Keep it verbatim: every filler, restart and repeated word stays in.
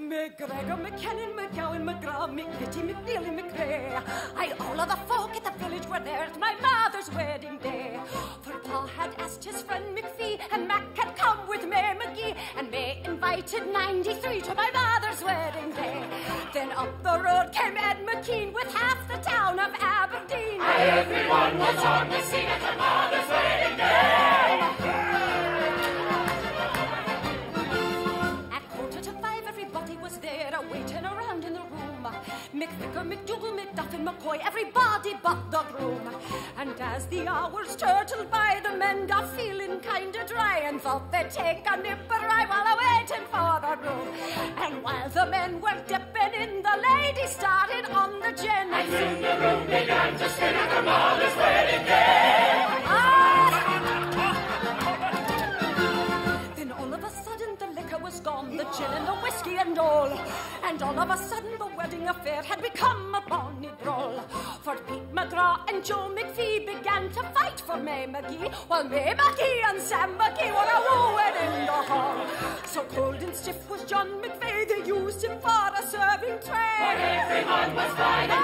McGregor, McKinnon, McGowan, McGraw, McVitty, McNeely, McRae. I all of the folk at the village were there at my mother's wedding day. For Paul had asked his friend McPhee, and Mac had come with May McGee, and May invited ninety-three to my mother's wedding day. Then up the road came Ed McKean with half the town of Aberdeen. Aye, everyone was on the scene at her mother's wedding day. McVicker, McDougal, McDuffin, McCoy, everybody but the groom. And as the hours turtled by, the men got feeling kinda dry and thought they'd take a nip and rye while they're waiting for the groom. And while the men were dipping in, the ladies started on the gin. And soon the room began to spin at the mother's wedding day. Gone, the gin and the whiskey and all, and all of a sudden the wedding affair had become a bonny brawl. For Pete McGraw and Joe McPhee began to fight for May McGee, while May McGee and Sam McGee were a wooing in the hall. So cold and stiff was John McVeigh, they used him for a serving tray. But everyone was fine.